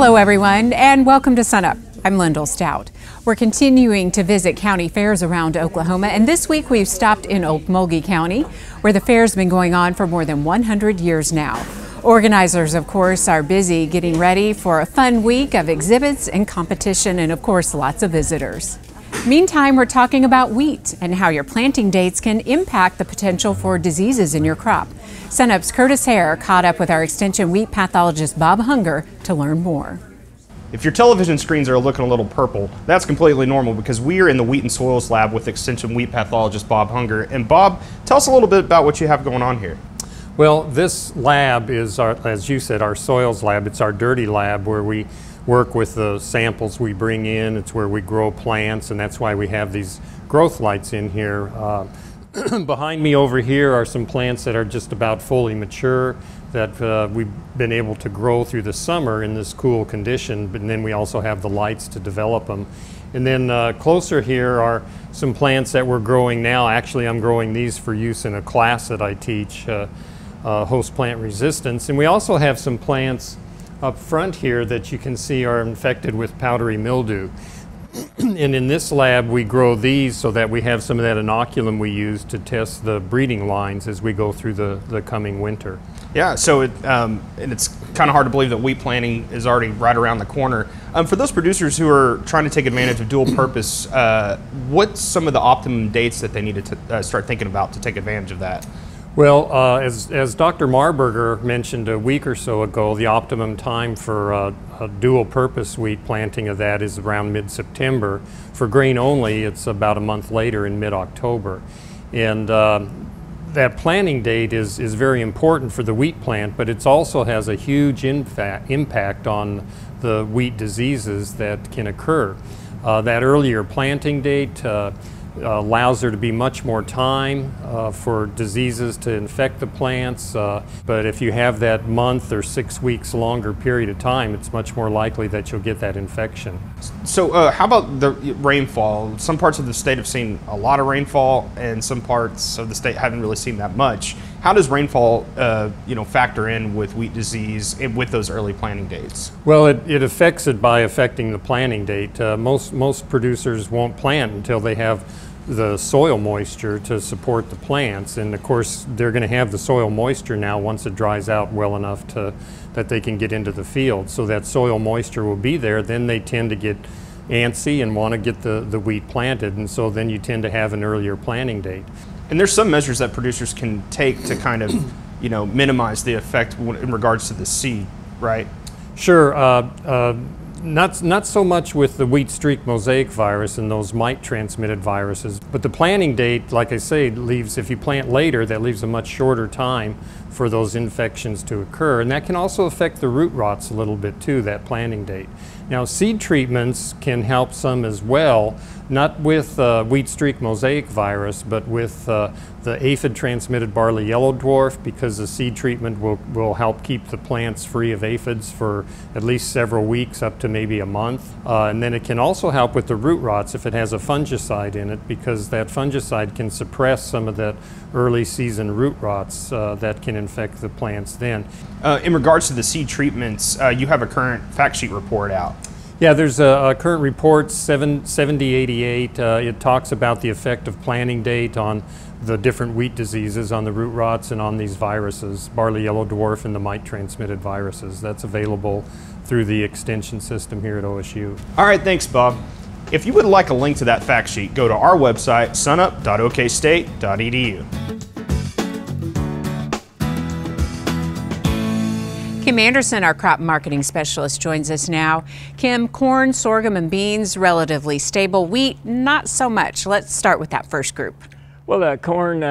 Hello everyone and welcome to SUNUP. I'm Lyndall Stout. We're continuing to visit county fairs around Oklahoma, and this week we've stopped in Okmulgee County, where the fair's been going on for more than 100 years now. Organizers, of course, are busy getting ready for a fun week of exhibits and competition and, of course, lots of visitors. Meantime, we're talking about wheat and how your planting dates can impact the potential for diseases in your crop. SUNUP's Curtis Hare caught up with our extension wheat pathologist Bob Hunger to learn more. If your television screens are looking a little purple, that's completely normal because we are in the Wheat and Soils Lab with extension wheat pathologist Bob Hunger. And Bob, tell us a little bit about what you have going on here. Well, this lab is, as you said, our soils lab. It's our dirty lab where we work with the samples we bring in. It's where we grow plants, and that's why we have these growth lights in here. Behind me over here are some plants that are just about fully mature that we've been able to grow through the summer in this cool condition, but then we also have the lights to develop them. And then closer here are some plants that we're growing now. Actually, I'm growing these for use in a class that I teach, host plant resistance. And we also have some plants up front here that you can see are infected with powdery mildew. And in this lab we grow these so that we have some of that inoculum we use to test the breeding lines as we go through the coming winter. Yeah, so it's kind of hard to believe that wheat planting is already right around the corner. For those producers who are trying to take advantage of dual purpose, what's some of the optimum dates that they need to start thinking about to take advantage of that? Well, as Dr. Marberger mentioned a week or so ago, the optimum time for a dual-purpose wheat planting of that is around mid-September. For grain only, it's about a month later in mid-October. And that planting date is very important for the wheat plant, but it also has a huge impact on the wheat diseases that can occur. That earlier planting date allows there to be much more time for diseases to infect the plants, but if you have that month or 6 weeks longer period of time, it's much more likely that you'll get that infection. So how about the rainfall? Some parts of the state have seen a lot of rainfall and some parts of the state haven't really seen that much. How does rainfall factor in with wheat disease and with those early planting dates? Well, it affects it by affecting the planting date. Most producers won't plant until they have the soil moisture to support the plants, and of course they're going to have the soil moisture now once it dries out well enough that they can get into the field. So that soil moisture will be there, then they tend to get antsy and want to get the wheat planted, and so then you tend to have an earlier planting date. And there's some measures that producers can take to kind of minimize the effect in regards to the seed, right? Sure. Not so much with the wheat streak mosaic virus and those mite-transmitted viruses, but the planting date, like I say, leaves, if you plant later, that leaves a much shorter time for those infections to occur. And that can also affect the root rots a little bit too, that planting date. Now, seed treatments can help some as well, not with wheat streak mosaic virus, but with the aphid-transmitted barley yellow dwarf, because the seed treatment will help keep the plants free of aphids for at least several weeks, up to maybe a month. And then it can also help with the root rots if it has a fungicide in it, because that fungicide can suppress some of that early season root rots that can infect the plants then. In regards to the seed treatments, you have a current fact sheet report out. Yeah, there's a current report, 7088. It talks about the effect of planting date on the different wheat diseases, on the root rots, and on these viruses, barley yellow dwarf and the mite-transmitted viruses. That's available through the extension system here at OSU. All right, thanks, Bob. If you would like a link to that fact sheet, go to our website, sunup.okstate.edu. Kim Anderson, our crop marketing specialist, joins us now. Kim, corn, sorghum, and beans, relatively stable. Wheat, not so much. Let's start with that first group. Well, corn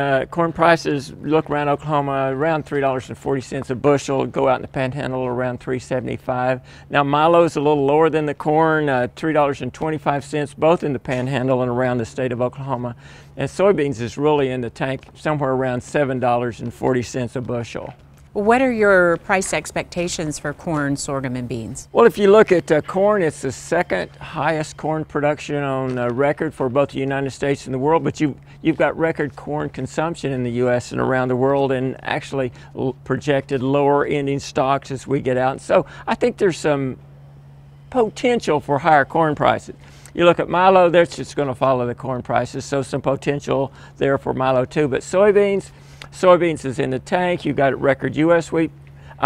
prices look around Oklahoma around $3.40 a bushel. Go out in the Panhandle around $3.75. Now, milo's a little lower than the corn, $3.25, both in the Panhandle and around the state of Oklahoma. And soybeans is really in the tank, somewhere around $7.40 a bushel. What are your price expectations for corn, sorghum, and beans? Well, if you look at corn, it's the second highest corn production on record for both the United States and the world, but you've got record corn consumption in the U.S. and around the world, and actually projected lower ending stocks as we get out. So I think there's some potential for higher corn prices. You look at milo, that's just going to follow the corn prices, so some potential there for milo too. But soybeans is in the tank. You got record U.S. wheat,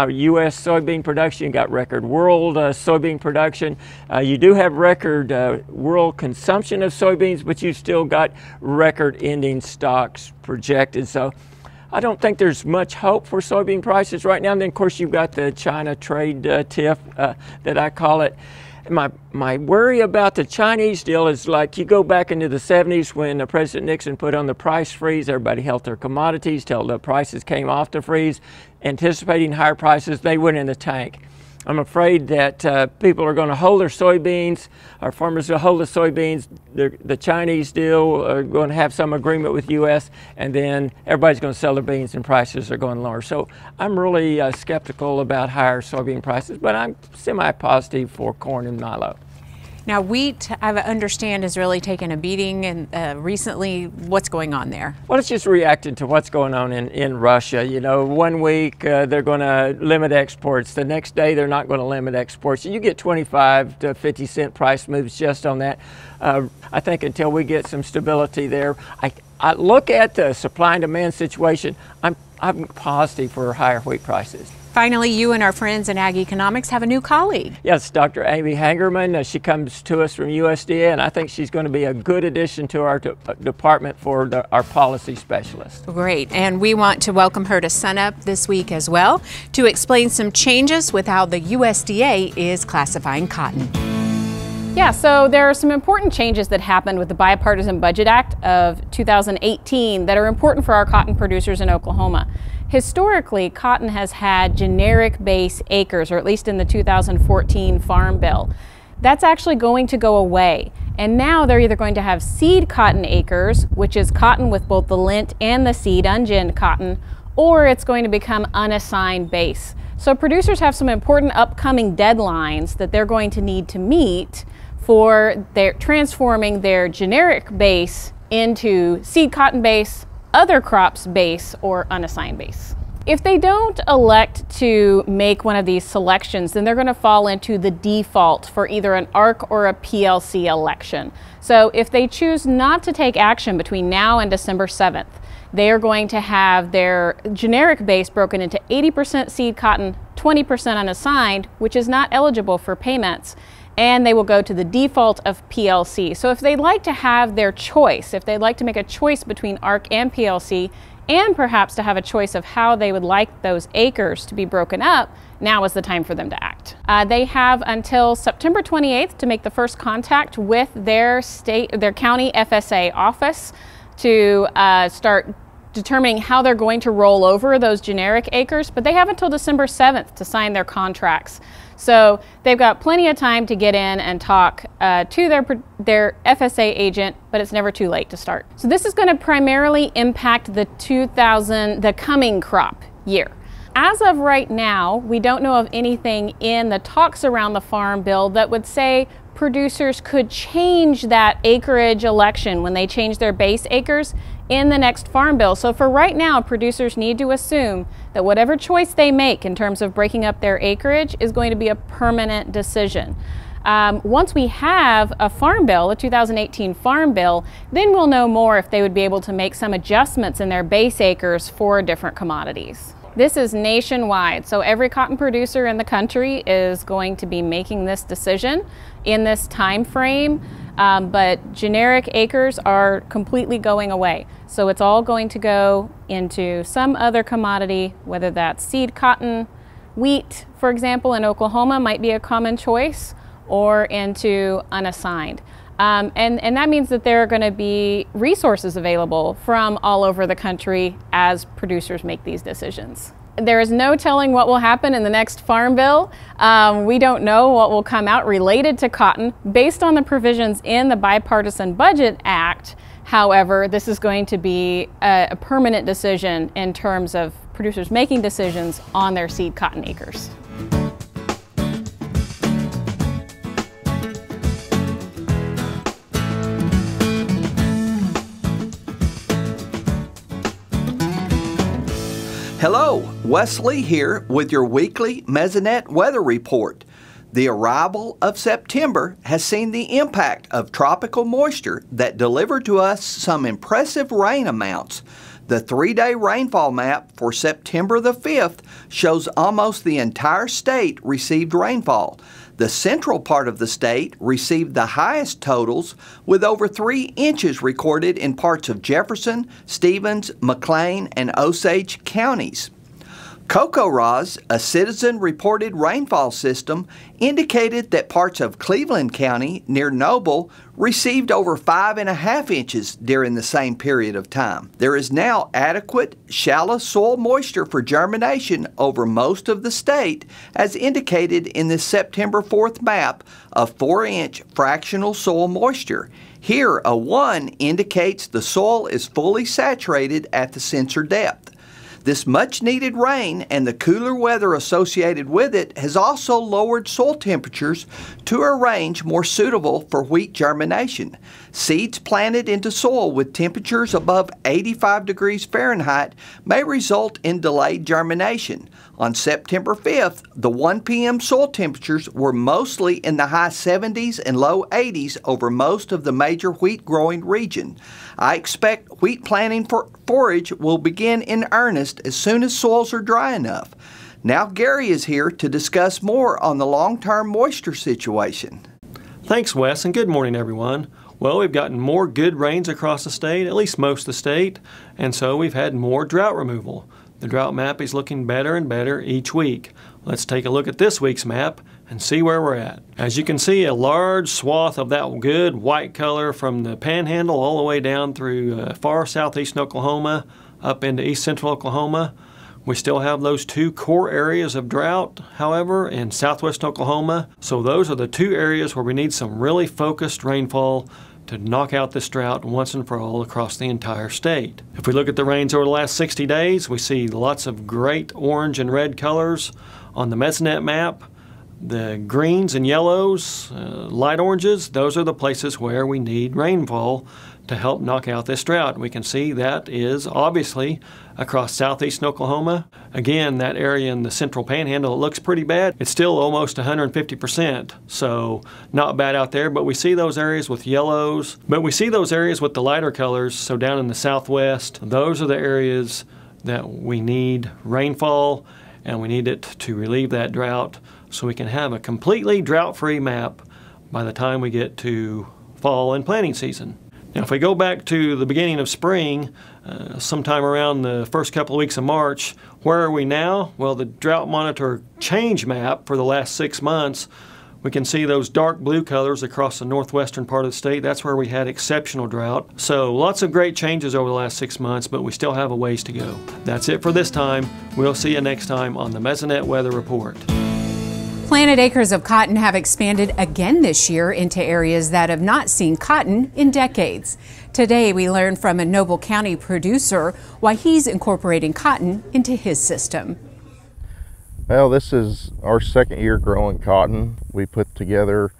U.S. soybean production. You got record world soybean production. You do have record world consumption of soybeans, but you still got record ending stocks projected. So I don't think there's much hope for soybean prices right now. And then of course you've got the China trade tiff that I call it. My worry about the Chinese deal is, like, you go back into the 70s when President Nixon put on the price freeze, everybody held their commodities till the prices came off the freeze, anticipating higher prices, they went in the tank. I'm afraid that people are going to hold their soybeans, our farmers will hold the soybeans, the Chinese deal are going to have some agreement with U.S., and then everybody's going to sell their beans and prices are going lower. So I'm really skeptical about higher soybean prices, but I'm semi-positive for corn and milo. Now wheat, I understand, has really taken a beating, and recently, what's going on there? Well, it's just reacting to what's going on in Russia. You know, one week they're going to limit exports. The next day, they're not going to limit exports. You get 25 to 50 cent price moves just on that. I think until we get some stability there, I look at the supply and demand situation, I'm positive for higher wheat prices. Finally, you and our friends in Ag Economics have a new colleague. Yes, Dr. Amy Hagerman. She comes to us from USDA, and I think she's going to be a good addition to our department for our policy specialist. Great, and we want to welcome her to SUNUP this week as well to explain some changes with how the USDA is classifying cotton. Yeah, so there are some important changes that happened with the Bipartisan Budget Act of 2018 that are important for our cotton producers in Oklahoma. Historically, cotton has had generic base acres, or at least in the 2014 Farm Bill. That's actually going to go away. And now they're either going to have seed cotton acres, which is cotton with both the lint and the seed, unginned cotton, or it's going to become unassigned base. So producers have some important upcoming deadlines that they're going to need to meet for their transforming their generic base into seed cotton base, other crops base, or unassigned base. If they don't elect to make one of these selections, then they're going to fall into the default for either an ARC or a PLC election. So if they choose not to take action between now and December 7th, they are going to have their generic base broken into 80% seed cotton, 20% unassigned, which is not eligible for payments, and they will go to the default of PLC. So if they'd like to have their choice, if they'd like to make a choice between ARC and PLC, and perhaps to have a choice of how they would like those acres to be broken up, now is the time for them to act. They have until September 28th to make the first contact with their county FSA office to start determining how they're going to roll over those generic acres, but they have until December 7th to sign their contracts. So they've got plenty of time to get in and talk to their FSA agent, but it's never too late to start. So this is going to primarily impact the coming crop year. As of right now, we don't know of anything in the talks around the Farm Bill that would say producers could change that acreage election when they change their base acres in the next Farm Bill. So for right now, producers need to assume that whatever choice they make in terms of breaking up their acreage is going to be a permanent decision. Once we have a Farm Bill, a 2018 Farm Bill, then we'll know more if they would be able to make some adjustments in their base acres for different commodities. This is nationwide, so every cotton producer in the country is going to be making this decision in this time frame, but generic acres are completely going away. So it's all going to go into some other commodity, whether that's seed cotton, wheat, for example, in Oklahoma might be a common choice, or into unassigned. And that means that there are going to be resources available from all over the country as producers make these decisions. There is no telling what will happen in the next Farm Bill. We don't know what will come out related to cotton. Based on the provisions in the Bipartisan Budget Act, however, this is going to be a permanent decision in terms of producers making decisions on their seed cotton acres. Hello, Wes Lee here with your weekly Mesonet weather report. The arrival of September has seen the impact of tropical moisture that delivered to us some impressive rain amounts. The three-day rainfall map for September the 5th shows almost the entire state received rainfall. The central part of the state received the highest totals, with over 3 inches recorded in parts of Jefferson, Stevens, McLean, and Osage counties. CoCoRaHS, a citizen-reported rainfall system, indicated that parts of Cleveland County near Noble received over 5.5 inches during the same period of time. There is now adequate shallow soil moisture for germination over most of the state, as indicated in this September 4th map of 4-inch fractional soil moisture. Here, a 1 indicates the soil is fully saturated at the sensor depth. This much-needed rain and the cooler weather associated with it has also lowered soil temperatures to a range more suitable for wheat germination. Seeds planted into soil with temperatures above 85 degrees Fahrenheit may result in delayed germination. On September 5th, the 1 p.m. soil temperatures were mostly in the high 70s and low 80s over most of the major wheat-growing region. I expect wheat planting for forage will begin in earnest as soon as soils are dry enough. Now Gary is here to discuss more on the long-term moisture situation. Thanks, Wes, and good morning, everyone. Well, we've gotten more good rains across the state, at least most of the state, and so we've had more drought removal. The drought map is looking better and better each week. Let's take a look at this week's map and see where we're at. As you can see, a large swath of that good white color from the panhandle all the way down through far southeastern Oklahoma, up into east central Oklahoma. We still have those 2 core areas of drought, however, in southwest Oklahoma. So those are the 2 areas where we need some really focused rainfall to knock out this drought once and for all across the entire state. If we look at the rains over the last 60 days, we see lots of great orange and red colors on the Mesonet map. The greens and yellows, light oranges, those are the places where we need rainfall to help knock out this drought. We can see that is obviously across southeastern Oklahoma. Again, that area in the central panhandle, it looks pretty bad. It's still almost 150%, so not bad out there, but we see those areas with yellows, but we see those areas with the lighter colors, so down in the southwest, those are the areas that we need rainfall, and we need it to relieve that drought so we can have a completely drought-free map by the time we get to fall and planting season. Now, if we go back to the beginning of spring, sometime around the first couple of weeks of March, where are we now? Well, the drought monitor change map for the last 6 months, we can see those dark blue colors across the northwestern part of the state. That's where we had exceptional drought. So lots of great changes over the last 6 months, but we still have a ways to go. That's it for this time. We'll see you next time on the Mesonet Weather Report. Planted acres of cotton have expanded again this year into areas that have not seen cotton in decades. Today we learn from a Noble County producer why he's incorporating cotton into his system. Well, this is our second year growing cotton. We put together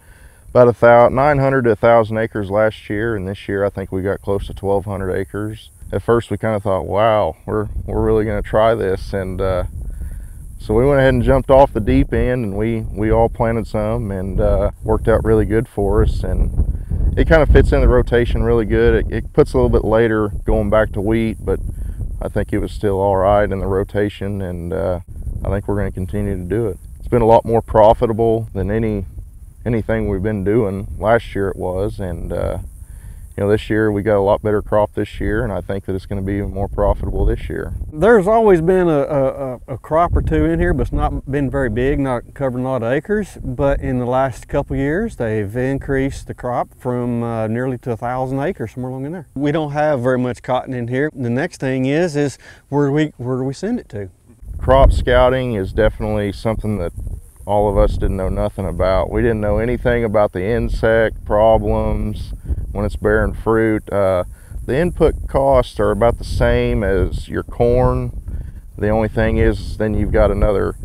about 900 to 1,000 acres last year, and this year I think we got close to 1,200 acres. At first we kind of thought, wow, we're really going to try this, and so we went ahead and jumped off the deep end, and we all planted some, and worked out really good for us. And it kind of fits in the rotation really good. It puts a little bit later going back to wheat, but I think it was still all right in the rotation, and I think we're going to continue to do it. It's been a lot more profitable than anything we've been doing. Last year it was, and you know, this year we got a lot better crop this year, and I think that it's going to be more profitable this year. There's always been a crop or 2 in here, but it's not been very big, not covering a lot of acres. But in the last couple years, they've increased the crop from nearly to 1,000 acres, somewhere along in there. We don't have very much cotton in here. The next thing is where do we send it to? Crop scouting is definitely something that all of us didn't know nothing about. We didn't know anything about the insect problems when it's bearing fruit. The input costs are about the same as your corn. The only thing is then you've got another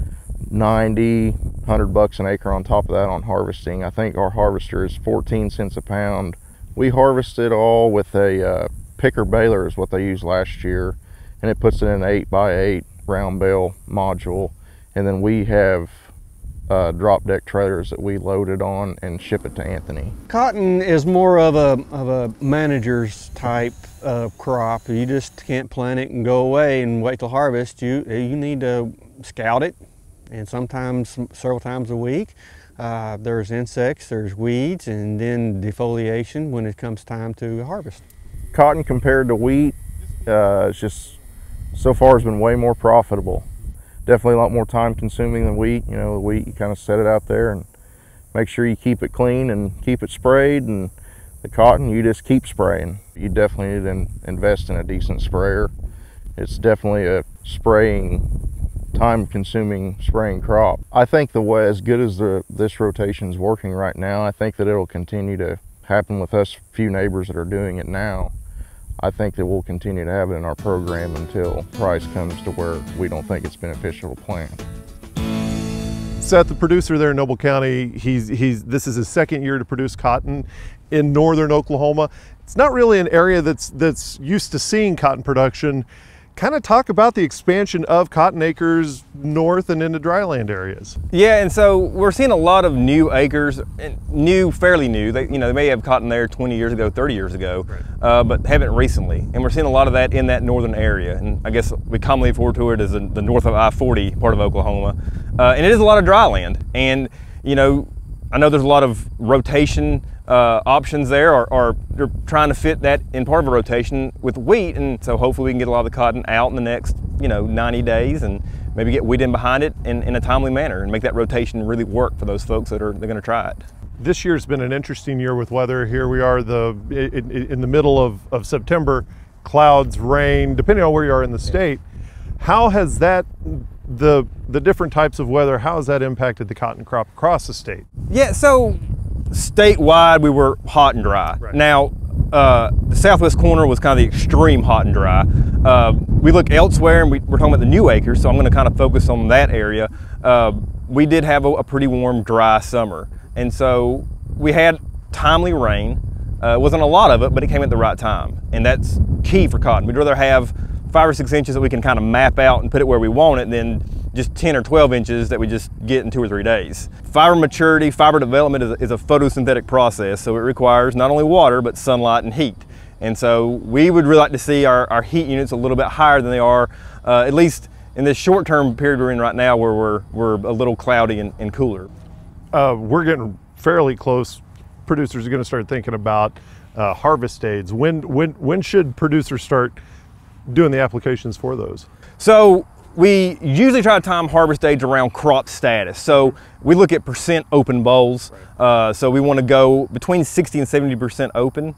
90, 100 bucks an acre on top of that on harvesting. I think our harvester is 14 cents a pound. We harvest it all with a picker baler is what they used last year, and it puts it in an 8x8 round bale module, and then we have drop deck trailers that we loaded on and ship it to Anthony. Cotton is more of a manager's type of crop. You just can't plant it and go away and wait till harvest. You need to scout it, and sometimes several times a week. There's insects, there's weeds, and then defoliation when it comes time to harvest. Cotton compared to wheat, it's just so far has been way more profitable. Definitely a lot more time consuming than wheat. You know, the wheat, you kind of set it out there and make sure you keep it clean and keep it sprayed, and the cotton, you just keep spraying. You definitely need to invest in a decent sprayer. It's definitely a time-consuming spraying crop. I think the way, as good as this rotation's working right now, I think that it'll continue to happen with us few neighbors that are doing it now. I think that we'll continue to have it in our program until price comes to where we don't think it's beneficial to plant. Seth, the producer there in Noble County, this is his second year to produce cotton in northern Oklahoma. It's not really an area that's used to seeing cotton production. Kind of talk about the expansion of cotton acres north and into dryland areas. Yeah, and so we're seeing a lot of new acres, fairly new. They may have cotton there 20 years ago, 30 years ago, right, but haven't recently. And we're seeing a lot of that in that northern area. And I guess we commonly refer to it as the north of I-40 part of Oklahoma. And it is a lot of dryland. And I know there's a lot of rotation options there, or they're trying to fit that in part of a rotation with wheat, and so hopefully we can get a lot of the cotton out in the next 90 days and maybe get wheat in behind it in a timely manner and make that rotation really work for those folks that are going to try it. This year's been an interesting year with weather. Here we are in the middle of September, clouds, rain, depending on where you are in the state. How has that, the different types of weather, how has that impacted the cotton crop across the state? Yeah, so statewide we were hot and dry. Right. Now the southwest corner was kind of the extreme hot and dry. We look elsewhere, and we're talking about the new acres, so I'm going to kind of focus on that area. We did have a pretty warm, dry summer, and so we had timely rain. It wasn't a lot of it, but it came at the right time, and that's key for cotton. We'd rather have 5 or 6 inches that we can kind of map out and put it where we want it than just 10 or 12 inches that we just get in 2 or 3 days. Fiber maturity, fiber development is a photosynthetic process, so it requires not only water, but sunlight and heat. And so we would really like to see our heat units a little bit higher than they are, at least in this short-term period we're in right now, where we're a little cloudy and cooler. We're getting fairly close. Producers are going to start thinking about harvest aids. When should producers start doing the applications for those? So we usually try to time harvest aids around crop status. So we look at percent open bowls. So we want to go between 60 and 70% open.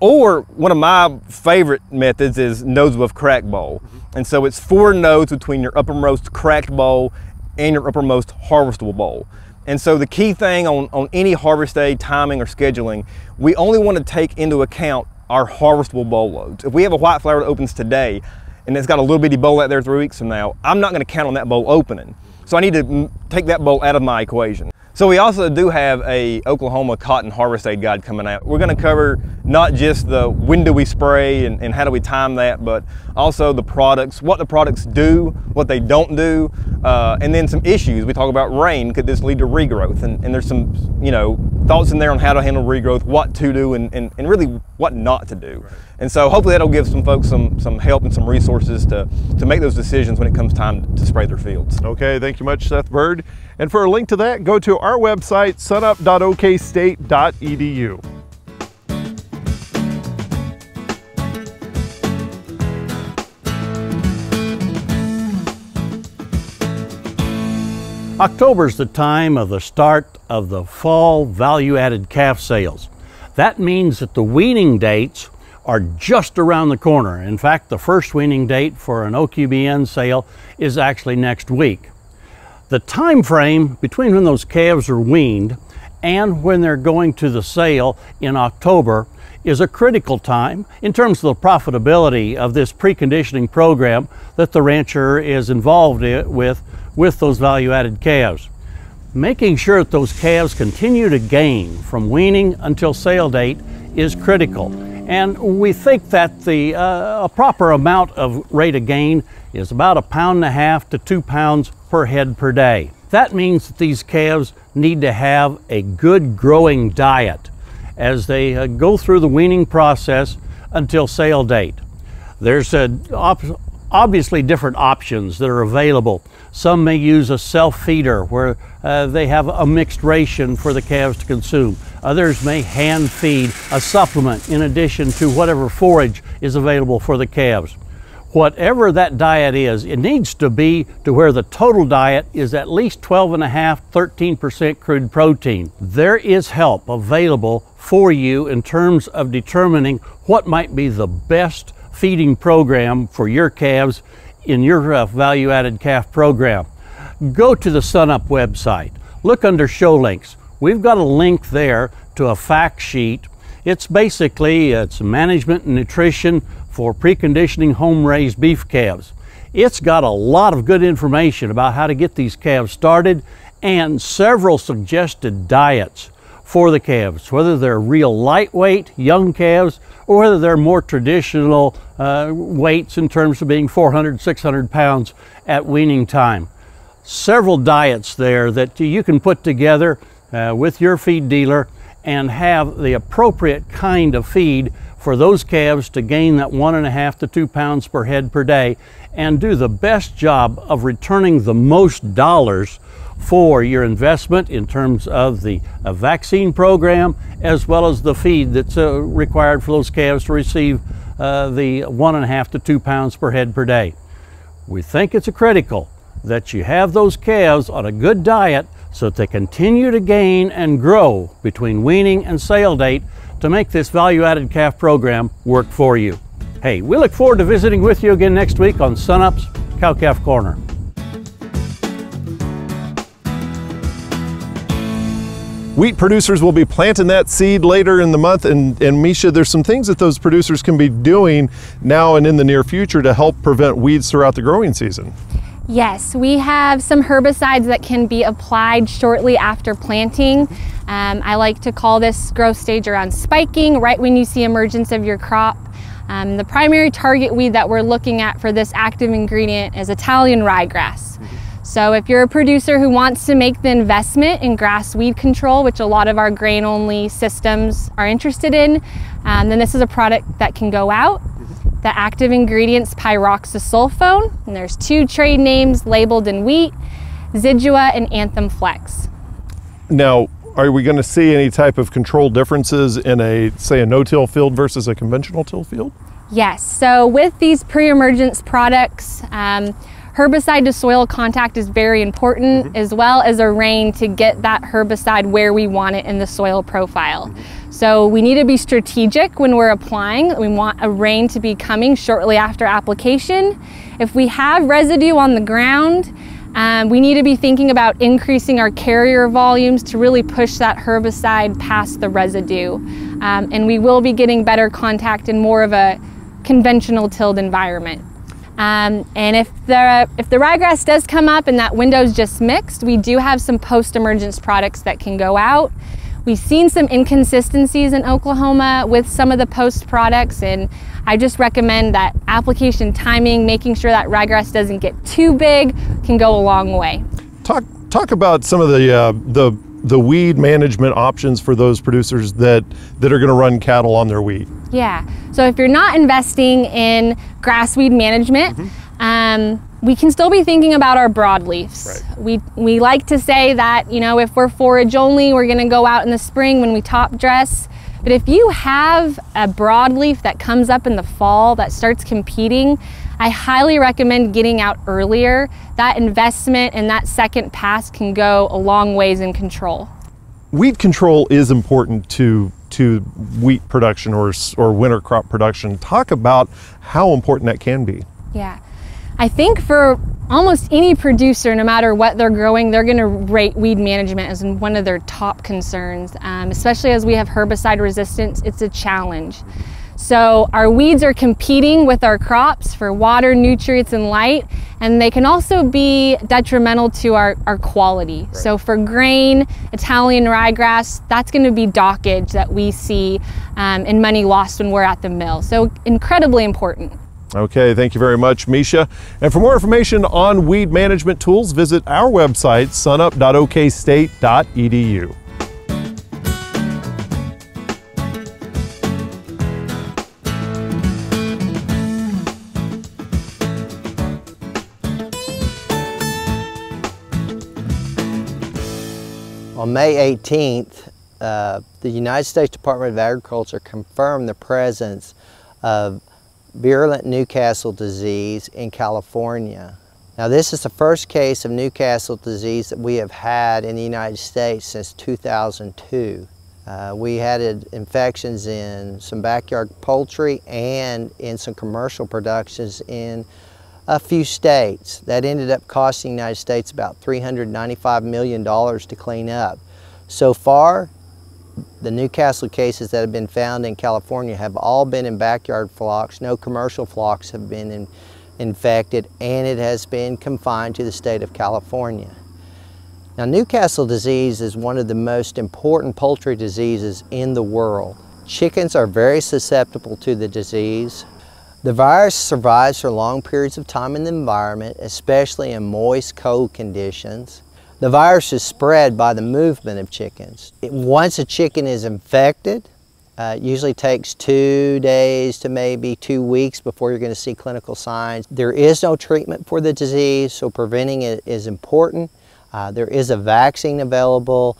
Or one of my favorite methods is nodes above crack bowl. And so it's 4 nodes between your uppermost cracked bowl and your uppermost harvestable bowl. And so the key thing on any harvest aid timing or scheduling, we only want to take into account our harvestable bowl loads. If we have a white flower that opens today, and it's got a little bitty bowl out there 3 weeks from now, I'm not going to count on that bowl opening. So I need to take that bowl out of my equation. So we also do have a Oklahoma Cotton Harvest Aid Guide coming out. We're going to cover not just the when do we spray and how do we time that, but also the products, what the products do, what they don't do, and then some issues. We talk about rain. Could this lead to regrowth? And there's some thoughts in there on how to handle regrowth, what to do, and really what not to do. And so hopefully that'll give some folks some help and some resources to make those decisions when it comes time to spray their fields. Okay, thank you much, Seth Byrd. And for a link to that, go to our website, SUNUP.OkState.edu. October's the time of the start of the fall value-added calf sales. That means that the weaning dates are just around the corner. In fact, the first weaning date for an OQBN sale is actually next week. The time frame between when those calves are weaned and when they're going to the sale in October is a critical time in terms of the profitability of this preconditioning program that the rancher is involved with those value-added calves. Making sure that those calves continue to gain from weaning until sale date is critical. And we think that a proper amount of rate of gain is about 1.5 to 2 pounds per head per day. That means that these calves need to have a good growing diet as they go through the weaning process until sale date. There's obviously different options that are available. Some may use a self-feeder where they have a mixed ration for the calves to consume. Others may hand feed a supplement in addition to whatever forage is available for the calves. Whatever that diet is, it needs to be to where the total diet is at least 12.5–13% crude protein. There is help available for you in terms of determining what might be the best feeding program for your calves in your value-added calf program. Go to the SUNUP website. Look under show links. We've got a link there to a fact sheet. It's basically management and nutrition for preconditioning home-raised beef calves. It's got a lot of good information about how to get these calves started and several suggested diets for the calves, whether they're real lightweight young calves or whether they're more traditional weights in terms of being 400, 600 pounds at weaning time. Several diets there that you can put together with your feed dealer and have the appropriate kind of feed for those calves to gain that 1.5 to 2 pounds per head per day and do the best job of returning the most dollars for your investment in terms of the vaccine program as well as the feed that's required for those calves to receive the 1.5 to 2 pounds per head per day. We think it's critical that you have those calves on a good diet so that they continue to gain and grow between weaning and sale date to make this value-added calf program work for you. Hey, we look forward to visiting with you again next week on SUNUP's Cow-Calf Corner. Wheat producers will be planting that seed later in the month, and Misha, there's some things that those producers can be doing now and in the near future to help prevent weeds throughout the growing season. Yes, we have some herbicides that can be applied shortly after planting. I like to call this growth stage around spiking, right when you see emergence of your crop. The primary target weed that we're looking at for this active ingredient is Italian ryegrass. So if you're a producer who wants to make the investment in grass weed control, which a lot of our grain-only systems are interested in, then this is a product that can go out. The active ingredient's pyroxasulfone, and there's 2 trade names labeled in wheat, zidua and anthem flex. Now, are we going to see any type of control differences in say a no-till field versus a conventional till field? Yes, so with these pre-emergence products, herbicide to soil contact is very important, as well as a rain to get that herbicide where we want it in the soil profile. So we need to be strategic when we're applying. We want a rain to be coming shortly after application. If we have residue on the ground, we need to be thinking about increasing our carrier volumes to really push that herbicide past the residue. And we will be getting better contact in more of a conventional tilled environment. And if the ryegrass does come up and that window's just mixed, we do have some post-emergence products that can go out. We've seen some inconsistencies in Oklahoma with some of the post products, and I just recommend that application timing, making sure that ryegrass doesn't get too big, can go a long way. Talk about some of the weed management options for those producers that are going to run cattle on their wheat. Yeah, so if you're not investing in grass weed management, we can still be thinking about our broadleafs. Right. We like to say that, you know, if we're forage only, we're going to go out in the spring when we top dress. But if you have a broadleaf that comes up in the fall that starts competing, I highly recommend getting out earlier. That investment and that second pass can go a long ways in control. Weed control is important to wheat production or winter crop production. Talk about how important that can be. Yeah, I think for almost any producer, no matter what they're growing, they're going to rate weed management as one of their top concerns, especially as we have herbicide resistance. It's a challenge. So our weeds are competing with our crops for water, nutrients, and light, and they can also be detrimental to our quality. Right. So for grain, Italian ryegrass, that's going to be dockage that we see and money lost when we're at the mill. So incredibly important. Okay, thank you very much, Misha. And for more information on weed management tools, visit our website, sunup.okstate.edu. On May 18th, the United States Department of Agriculture confirmed the presence of virulent Newcastle disease in California. Now, this is the first case of Newcastle disease that we have had in the United States since 2002. We had infections in some backyard poultry and in some commercial productions in a few states. That ended up costing the United States about $395 million to clean up. So far, the Newcastle cases that have been found in California have all been in backyard flocks. No commercial flocks have been infected, and it has been confined to the state of California. Now, Newcastle disease is one of the most important poultry diseases in the world. Chickens are very susceptible to the disease. The virus survives for long periods of time in the environment, especially in moist, cold conditions. The virus is spread by the movement of chickens. Once a chicken is infected, it usually takes 2 days to maybe 2 weeks before you're going to see clinical signs. There is no treatment for the disease, so preventing it is important. There is a vaccine available.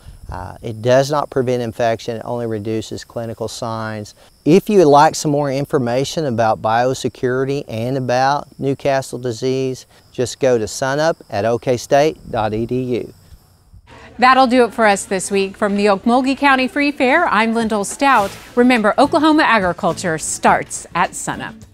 It does not prevent infection, it only reduces clinical signs. If you would like some more information about biosecurity and about Newcastle disease, just go to sunup.okstate.edu. That'll do it for us this week. From the Okmulgee County Free Fair, I'm Lyndall Stout. Remember, Oklahoma agriculture starts at SUNUP.